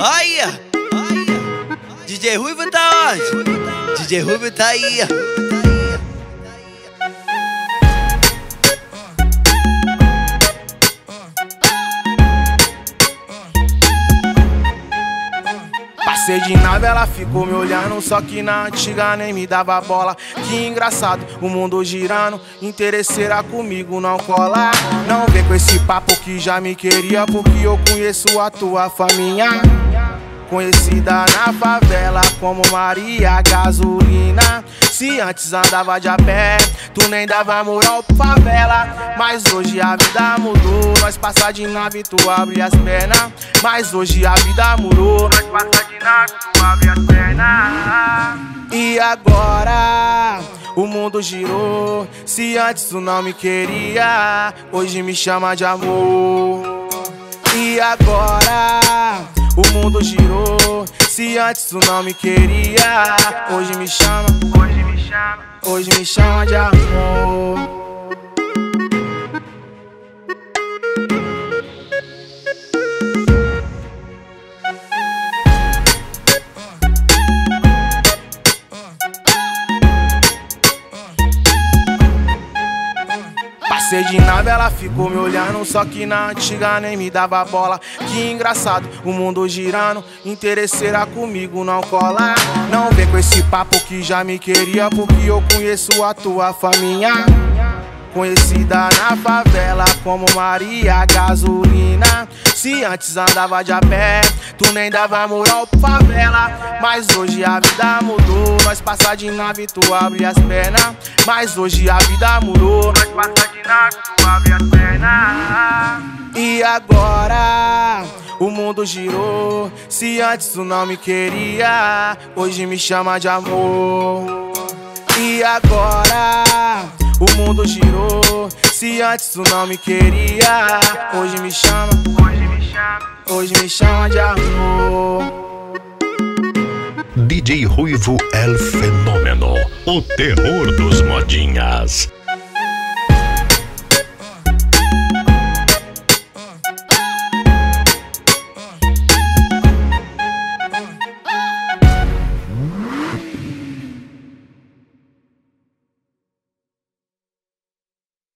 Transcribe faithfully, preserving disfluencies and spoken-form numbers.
Aí, aí, D J Rhuivo tá onde? D J Rhuivo tá aí. Passei de nave, ela ficou me olhando, só que na antiga nem me dava bola. Que engraçado, o mundo girando, interesseira comigo não cola. Não vem com esse papo que já me queria, porque eu conheço a tua família. Conhecida na favela como Maria Gasolina. Se antes andava de a pé, tu nem dava moral pra favela. Mas hoje a vida mudou, nós passa de nave, tu abre as pernas. Mas hoje a vida mudou, nós passa de nave, tu abre as pernas. E agora o mundo girou, se antes tu não me queria, hoje me chama de amor. E agora o mundo girou, se antes tu não me queria, hoje me chama, hoje me chama, hoje me chama de amor. Passei de nave, ela ficou me olhando, só que na antiga nem me dava bola. Que engraçado, o mundo girando, interesseira comigo não cola. Não vem com esse papo que já me queria, porque eu conheço a tua família. Conhecida na favela como Maria Gasolina. Se antes andava de a pé, tu nem dava moral pra favela. Mas hoje a vida mudou, nós passa de nave, tu abre as pernas. Mas hoje a vida mudou, nós passa de nave, tu abre as pernas. E agora o mundo girou, se antes tu não me queria, hoje me chama de amor. E agora o mundo girou, se antes tu não me queria, hoje me chama, hoje me chama, hoje me chama de amor. D J Rhuivo, El Fenômeno, o terror dos modinhas.